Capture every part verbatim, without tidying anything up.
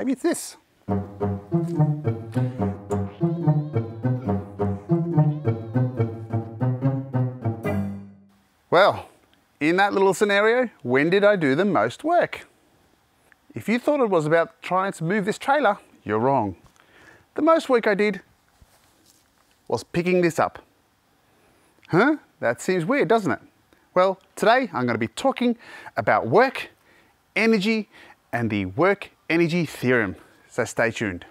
Maybe it's this. Well, in that little scenario, when did I do the most work? If you thought it was about trying to move this trailer, you're wrong. The most work I did was picking this up. Huh? That seems weird, doesn't it? Well, today I'm going to be talking about work, energy, and the work energy theorem. So stay tuned.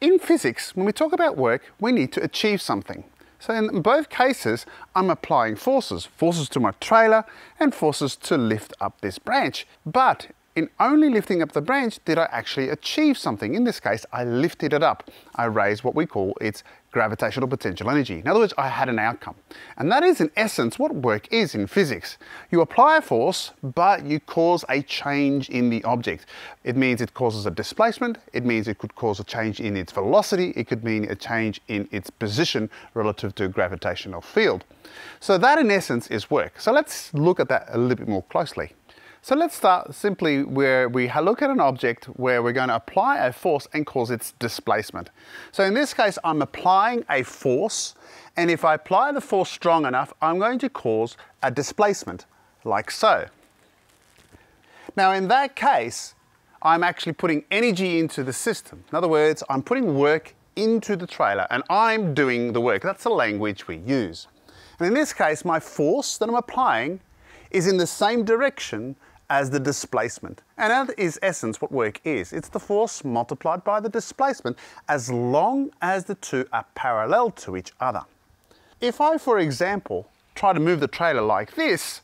In physics, when we talk about work, we need to achieve something. So in both cases, I'm applying forces, forces to my trailer and forces to lift up this branch. But in only lifting up the branch did I actually achieve something. In this case, I lifted it up. I raised what we call its gravitational potential energy. In other words, I had an outcome. And that is in essence what work is in physics. You apply a force, but you cause a change in the object. It means it causes a displacement. It means it could cause a change in its velocity. It could mean a change in its position relative to a gravitational field. So that in essence is work. So let's look at that a little bit more closely. So let's start simply where we look at an object where we're going to apply a force and cause its displacement. So in this case, I'm applying a force, and if I apply the force strong enough, I'm going to cause a displacement, like so. Now in that case, I'm actually putting energy into the system. In other words, I'm putting work into the trailer and I'm doing the work. That's the language we use. And in this case, my force that I'm applying is in the same direction as the displacement. And that is essence what work is. It's the force multiplied by the displacement as long as the two are parallel to each other. If I, for example, try to move the trailer like this,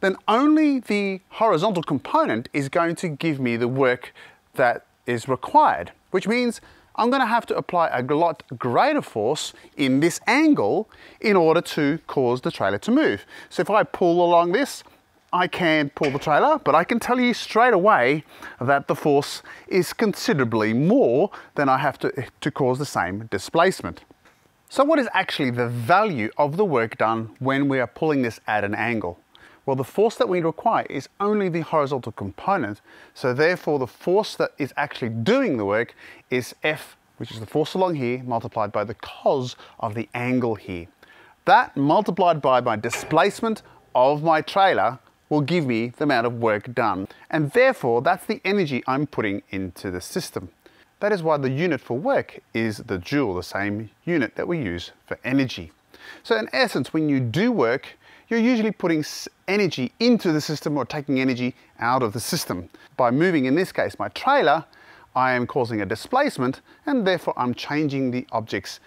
then only the horizontal component is going to give me the work that is required, which means I'm going to have to apply a lot greater force in this angle in order to cause the trailer to move. So if I pull along this, I can pull the trailer, but I can tell you straight away that the force is considerably more than I have to, to cause the same displacement. So what is actually the value of the work done when we are pulling this at an angle? Well, the force that we require is only the horizontal component. So therefore the force that is actually doing the work is F, which is the force along here, multiplied by the cos of the angle here. That multiplied by my displacement of my trailer will give me the amount of work done. And therefore that's the energy I'm putting into the system. That is why the unit for work is the joule, the same unit that we use for energy. So in essence, when you do work, you're usually putting energy into the system or taking energy out of the system. By moving, in this case, my trailer, I am causing a displacement and therefore I'm changing the object's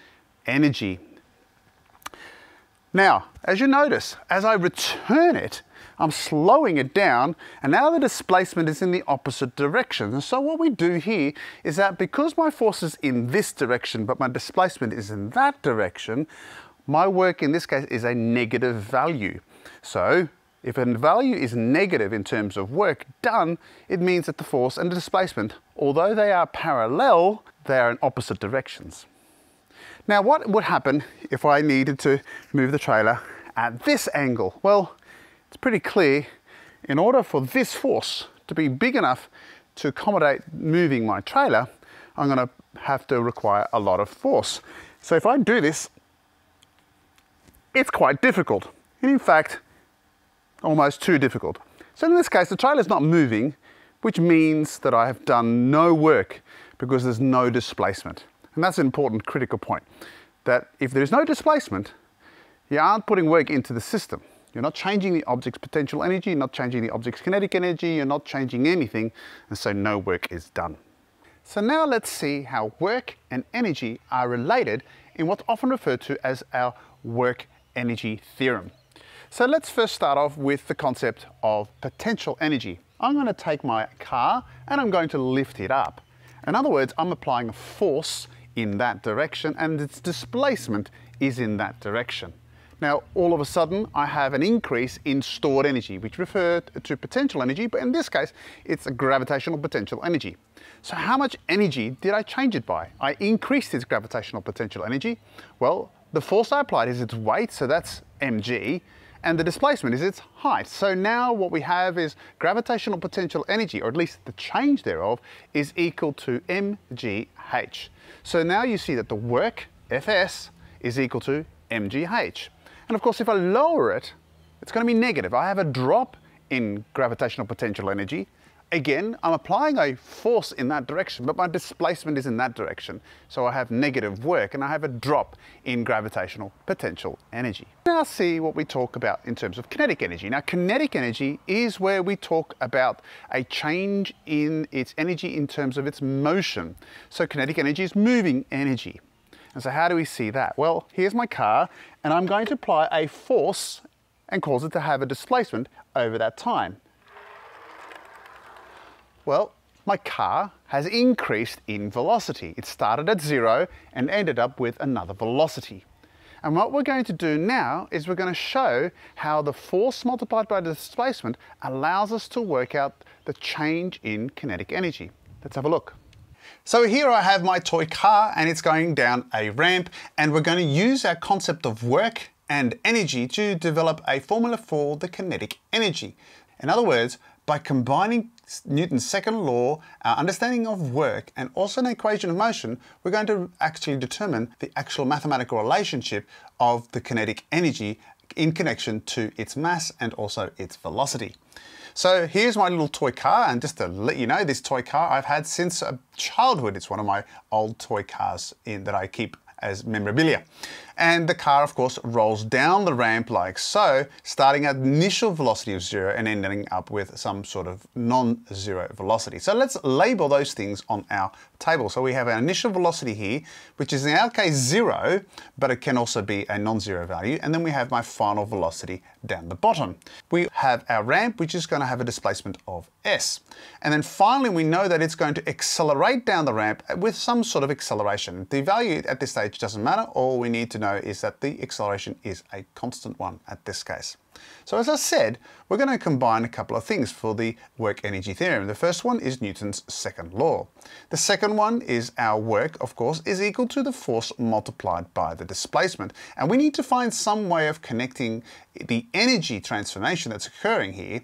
energy. Now, as you notice, as I return it, I'm slowing it down and now the displacement is in the opposite direction. And so what we do here is that because my force is in this direction, but my displacement is in that direction, my work in this case is a negative value. So if a value is negative in terms of work done, it means that the force and the displacement, although they are parallel, they are in opposite directions. Now what would happen if I needed to move the trailer at this angle? Well, it's pretty clear. In order for this force to be big enough to accommodate moving my trailer, I'm going to have to require a lot of force. So if I do this, it's quite difficult, and in fact, almost too difficult. So in this case, the trailer's not moving, which means that I have done no work because there's no displacement. And that's an important critical point, that if there's no displacement, you aren't putting work into the system. You're not changing the object's potential energy, you're not changing the object's kinetic energy, you're not changing anything, and so no work is done. So now let's see how work and energy are related in what's often referred to as our work energy theorem. So let's first start off with the concept of potential energy. I'm going to take my car and I'm going to lift it up. In other words, I'm applying a force in that direction and its displacement is in that direction. Now, all of a sudden, I have an increase in stored energy, which refers to potential energy, but in this case, it's a gravitational potential energy. So how much energy did I change it by? I increased its gravitational potential energy. Well, the force I applied is its weight, so that's mg, and the displacement is its height. So now what we have is gravitational potential energy, or at least the change thereof, is equal to m g h. So now you see that the work, F S, is equal to m g h. And of course, if I lower it, it's going to be negative. I have a drop in gravitational potential energy. Again, I'm applying a force in that direction, but my displacement is in that direction. So I have negative work and I have a drop in gravitational potential energy. Now see what we talk about in terms of kinetic energy. Now kinetic energy is where we talk about a change in its energy in terms of its motion. So kinetic energy is moving energy. And so how do we see that? Well, here's my car and I'm going to apply a force and cause it to have a displacement over that time. Well, my car has increased in velocity. It started at zero and ended up with another velocity. And what we're going to do now is we're going to show how the force multiplied by the displacement allows us to work out the change in kinetic energy. Let's have a look. So here I have my toy car and it's going down a ramp, and we're going to use our concept of work and energy to develop a formula for the kinetic energy. In other words, by combining Newton's second law, our understanding of work, and also an equation of motion, we're going to actually determine the actual mathematical relationship of the kinetic energy in connection to its mass and also its velocity. So here's my little toy car, and just to let you know, this toy car I've had since childhood. It's one of my old toy cars in, that I keep as memorabilia. And the car, of course, rolls down the ramp like so, starting at initial velocity of zero and ending up with some sort of non-zero velocity. So let's label those things on our table. So we have our initial velocity here, which is in our case zero, but it can also be a non-zero value. And then we have my final velocity down the bottom. We have our ramp, which is going to have a displacement of S. And then finally, we know that it's going to accelerate down the ramp with some sort of acceleration. The value at this stage doesn't matter. All we need to know is that the acceleration is a constant one at this case. So as I said, we're going to combine a couple of things for the work energy theorem. The first one is Newton's second law. The second one is our work, of course, is equal to the force multiplied by the displacement. And we need to find some way of connecting the energy transformation that's occurring here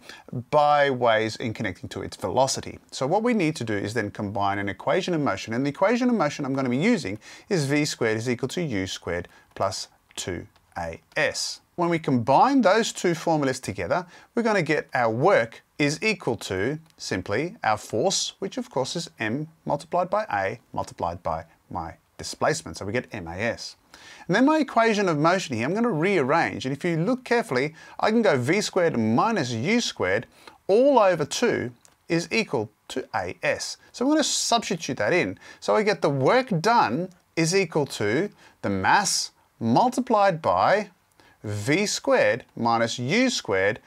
by ways in connecting to its velocity. So what we need to do is then combine an equation of motion. And the equation of motion I'm going to be using is v squared is equal to u squared plus two a s. When we combine those two formulas together, we're going to get our work is equal to simply our force, which of course is m multiplied by a multiplied by my displacement. So we get M A S. And then my equation of motion here, I'm going to rearrange. And if you look carefully, I can go v squared minus u squared all over two is equal to A S. So I'm going to substitute that in. So I get the work done is equal to the mass multiplied by v squared minus u squared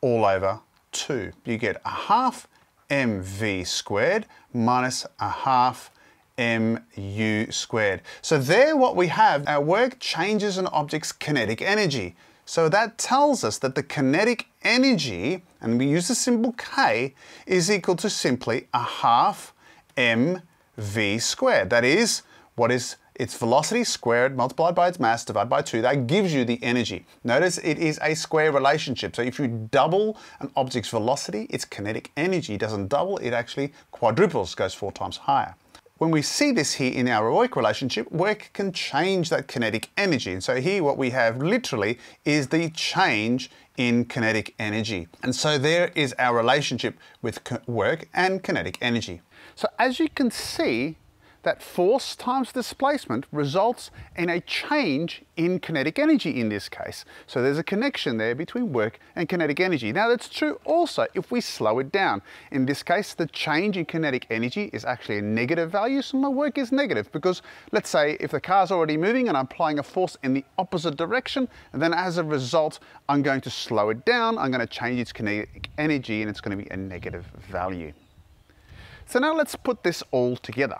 all over two. You get a half mv squared minus a half mu squared. So there what we have, our work changes an object's kinetic energy. So that tells us that the kinetic energy, and we use the symbol K, is equal to simply a half mv squared. That is, what is its velocity squared multiplied by its mass divided by two, that gives you the energy. Notice it is a square relationship. So if you double an object's velocity, its kinetic energy doesn't double, it actually quadruples, goes four times higher. When we see this here in our work relationship, work can change that kinetic energy. And so here what we have literally is the change in kinetic energy. And so there is our relationship with work and kinetic energy. So as you can see, that force times displacement results in a change in kinetic energy in this case. So there's a connection there between work and kinetic energy. Now that's true also if we slow it down. In this case, the change in kinetic energy is actually a negative value, so my work is negative because let's say if the car's already moving and I'm applying a force in the opposite direction, and then as a result, I'm going to slow it down, I'm going to change its kinetic energy and it's going to be a negative value. So now let's put this all together.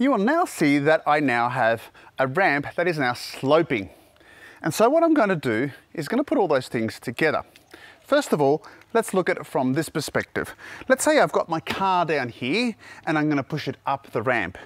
You will now see that I now have a ramp that is now sloping. And so what I'm going to do is going to put all those things together. First of all, let's look at it from this perspective. Let's say I've got my car down here and I'm going to push it up the ramp.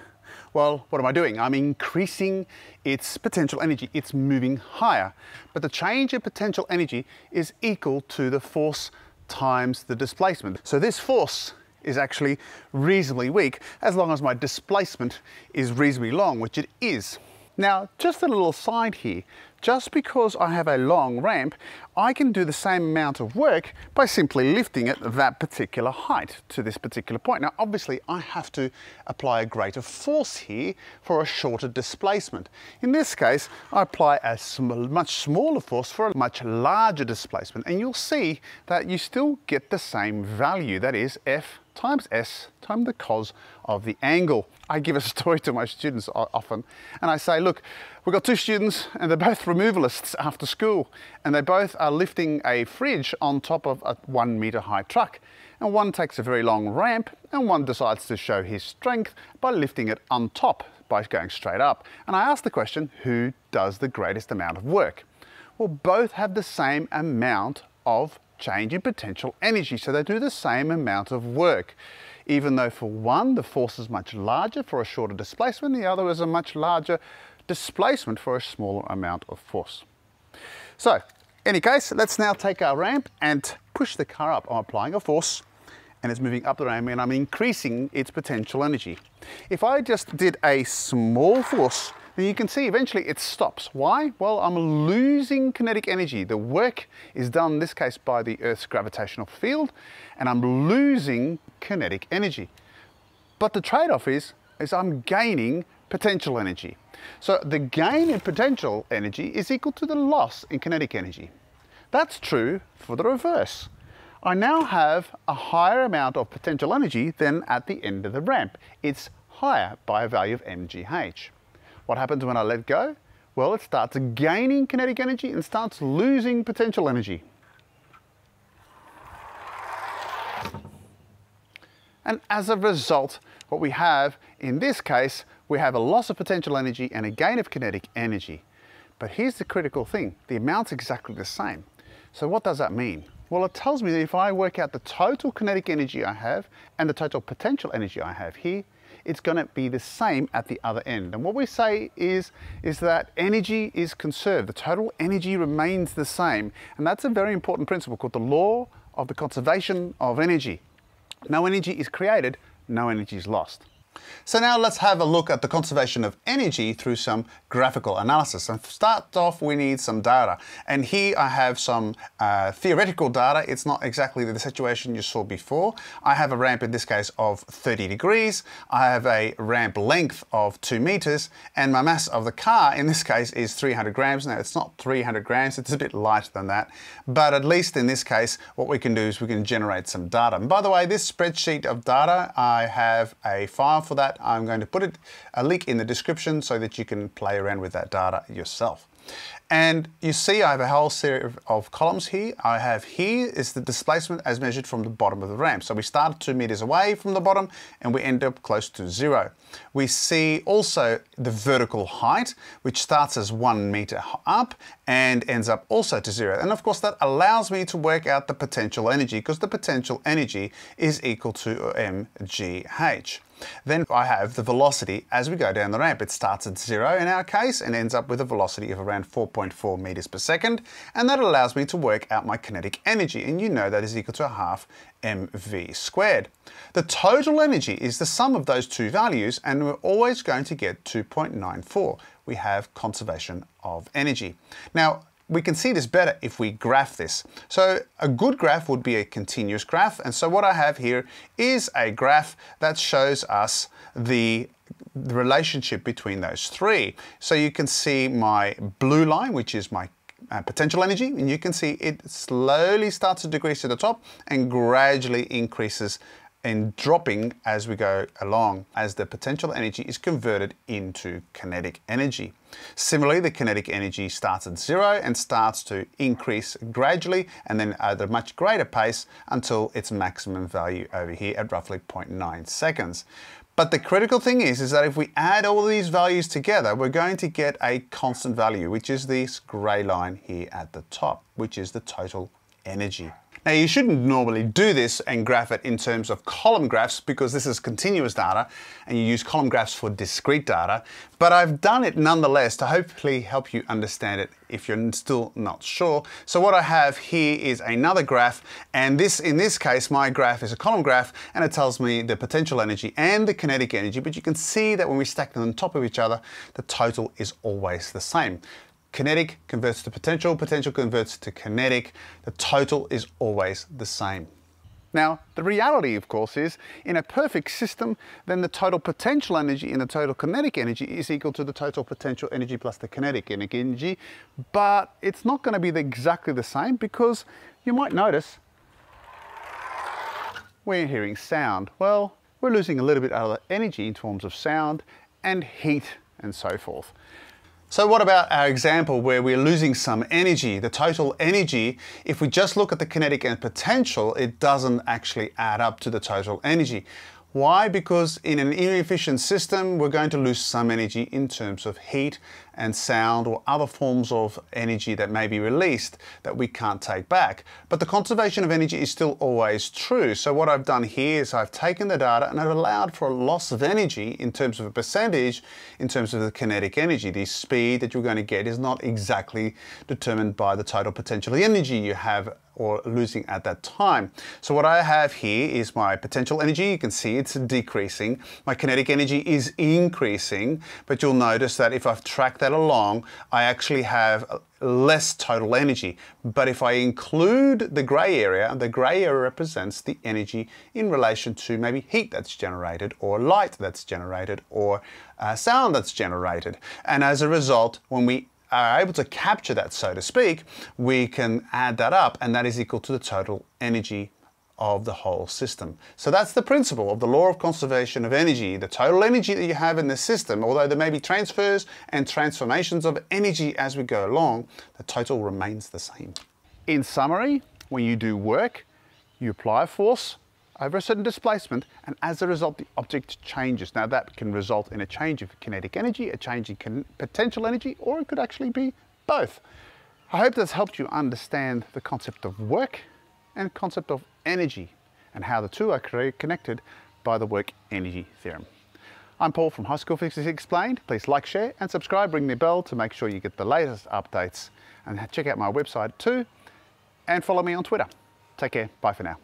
Well, what am I doing? I'm increasing its potential energy. It's moving higher. But the change in potential energy is equal to the force times the displacement. So this force is actually reasonably weak as long as my displacement is reasonably long, which it is. Now, just a little aside here, just because I have a long ramp, I can do the same amount of work by simply lifting it that particular height to this particular point. Now, obviously, I have to apply a greater force here for a shorter displacement. In this case, I apply a sm- much smaller force for a much larger displacement, and you'll see that you still get the same value, that is F times S times the cos of the angle. I give a story to my students often and I say, look, we've got two students and they're both removalists after school and they both are lifting a fridge on top of a one meter high truck, and one takes a very long ramp and one decides to show his strength by lifting it on top by going straight up. And I ask the question, who does the greatest amount of work? Well, both have the same amount of change in potential energy, so they do the same amount of work, even though for one the force is much larger for a shorter displacement, the other is a much larger displacement for a smaller amount of force. So, in any case, let's now take our ramp and push the car up. I'm applying a force and it's moving up the ramp and I'm increasing its potential energy. If I just did a small force, then you can see eventually it stops. Why? Well, I'm losing kinetic energy. The work is done in this case by the Earth's gravitational field and I'm losing kinetic energy. But the trade-off is, is I'm gaining potential energy. So the gain in potential energy is equal to the loss in kinetic energy. That's true for the reverse. I now have a higher amount of potential energy than at the end of the ramp. It's higher by a value of M G H. What happens when I let go? Well, it starts gaining kinetic energy and starts losing potential energy. And as a result, what we have in this case, we have a loss of potential energy and a gain of kinetic energy. But here's the critical thing, the amount's exactly the same. So what does that mean? Well, it tells me that if I work out the total kinetic energy I have and the total potential energy I have here, it's going to be the same at the other end. And what we say is, is that energy is conserved. The total energy remains the same. And that's a very important principle called the law of the conservation of energy. No energy is created, no energy is lost. So now let's have a look at the conservation of energy through some graphical analysis. And to start off, we need some data. And here I have some uh, theoretical data. It's not exactly the situation you saw before. I have a ramp in this case of thirty degrees. I have a ramp length of two meters. And my mass of the car in this case is three hundred grams. Now it's not three hundred grams, it's a bit lighter than that. But at least in this case, what we can do is we can generate some data. And by the way, this spreadsheet of data, I have a file for that. I'm going to put it, a link in the description so that you can play around with that data yourself. And you see I have a whole series of columns here. I have here is the displacement as measured from the bottom of the ramp. So we start two meters away from the bottom and we end up close to zero. We see also the vertical height, which starts as one meter up and ends up also to zero. And of course that allows me to work out the potential energy because the potential energy is equal to M G H. Then I have the velocity as we go down the ramp. It starts at zero in our case and ends up with a velocity of around four point four meters per second. And that allows me to work out my kinetic energy. And you know that is equal to a half mv squared. The total energy is the sum of those two values and we're always going to get two point nine four. We have conservation of energy. Now, we can see this better if we graph this. So a good graph would be a continuous graph. And so what I have here is a graph that shows us the, the relationship between those three. So you can see my blue line, which is my Uh, potential energy, and you can see it slowly starts to decrease to the top and gradually increases and dropping as we go along as the potential energy is converted into kinetic energy. Similarly, the kinetic energy starts at zero and starts to increase gradually and then at a much greater pace until its maximum value over here at roughly zero point nine seconds. But the critical thing is, is that if we add all these values together, we're going to get a constant value, which is this gray line here at the top, which is the total energy. Now you shouldn't normally do this and graph it in terms of column graphs because this is continuous data and you use column graphs for discrete data, but I've done it nonetheless to hopefully help you understand it if you're still not sure. So what I have here is another graph, and this, in this case, my graph is a column graph and it tells me the potential energy and the kinetic energy, but you can see that when we stack them on top of each other, the total is always the same. Kinetic converts to potential, potential converts to kinetic. The total is always the same. Now, the reality, of course, is in a perfect system, then the total potential energy and the total kinetic energy is equal to the total potential energy plus the kinetic energy, but it's not going to be exactly the same because you might notice we're hearing sound. Well, we're losing a little bit of energy in terms of sound and heat and so forth. So what about our example where we're losing some energy? The total energy, if we just look at the kinetic and potential, it doesn't actually add up to the total energy. Why? Because in an inefficient system, we're going to lose some energy in terms of heat and sound or other forms of energy that may be released that we can't take back. But the conservation of energy is still always true. So what I've done here is I've taken the data and I've allowed for a loss of energy in terms of a percentage, in terms of the kinetic energy. The speed that you're going to get is not exactly determined by the total potential energy you have or losing at that time. So what I have here is my potential energy. You can see it's decreasing. My kinetic energy is increasing, but you'll notice that if I've tracked that along, I actually have less total energy. But if I include the gray area, the gray area represents the energy in relation to maybe heat that's generated or light that's generated or uh, sound that's generated. And as a result, when we are able to capture that, so to speak, we can add that up, and that is equal to the total energy of the whole system. So that's the principle of the law of conservation of energy. The total energy that you have in the system, although there may be transfers and transformations of energy as we go along, the total remains the same. In summary, when you do work, you apply a force over a certain displacement, and as a result the object changes. Now that can result in a change of kinetic energy, a change in potential energy, or it could actually be both. I hope that's helped you understand the concept of work and concept of energy and how the two are connected by the work energy theorem. I'm Paul from High School Physics Explained. Please like, share and subscribe, ring the bell to make sure you get the latest updates, and check out my website too, and follow me on Twitter. Take care, bye for now.